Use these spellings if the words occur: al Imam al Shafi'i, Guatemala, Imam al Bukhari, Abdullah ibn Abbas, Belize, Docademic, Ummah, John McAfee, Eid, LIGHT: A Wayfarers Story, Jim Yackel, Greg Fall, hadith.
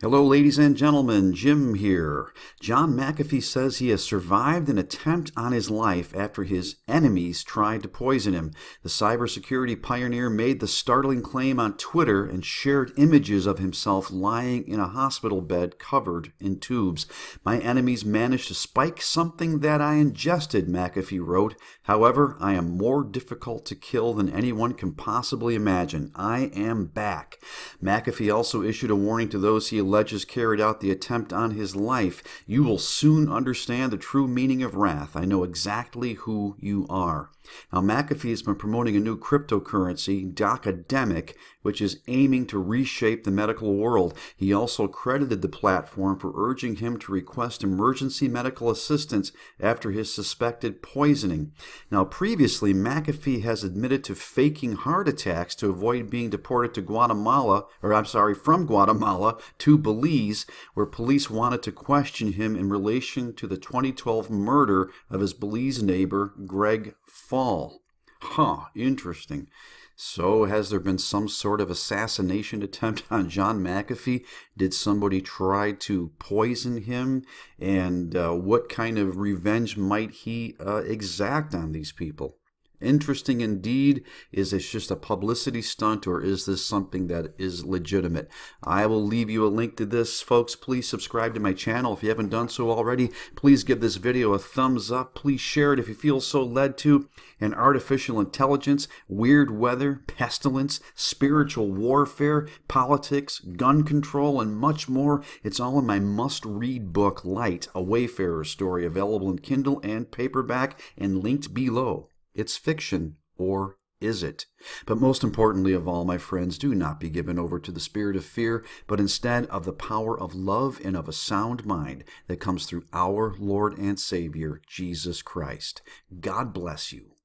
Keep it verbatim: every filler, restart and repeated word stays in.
Hello, ladies and gentlemen, Jim here. John McAfee says he has survived an attempt on his life after his enemies tried to poison him. The cybersecurity pioneer made the startling claim on Twitter and shared images of himself lying in a hospital bed covered in tubes. My enemies managed to spike something that I ingested, McAfee wrote. However, I am more difficult to kill than anyone can possibly imagine. I am back. McAfee also issued a warning to those he alleges carried out the attempt on his life. You will soon understand the true meaning of wrath. I know exactly who you are. Now, McAfee has been promoting a new cryptocurrency, Docademic, which is aiming to reshape the medical world. He also credited the platform for urging him to request emergency medical assistance after his suspected poisoning. Now, previously, McAfee has admitted to faking heart attacks to avoid being deported to Guatemala, or I'm sorry, from Guatemala to Belize, where police wanted to question him in relation to the twenty twelve murder of his Belize neighbor, Greg Fall. Fall. Huh, interesting. So has there been some sort of assassination attempt on John McAfee? Did somebody try to poison him? And uh, what kind of revenge might he uh, exact on these people? Interesting indeed. Is this just a publicity stunt, or is this something that is legitimate? I will leave you a link to this, folks. Please subscribe to my channel if you haven't done so already. Please give this video a thumbs up. Please share it if you feel so led to. And artificial intelligence, weird weather, pestilence, spiritual warfare, politics, gun control, and much more. It's all in my must-read book, Light, A Wayfarer's Story, available in Kindle and paperback and linked below. It's fiction, or is it? But most importantly of all, my friends, do not be given over to the spirit of fear, but instead of the power of love and of a sound mind that comes through our Lord and Savior, Jesus Christ. God bless you.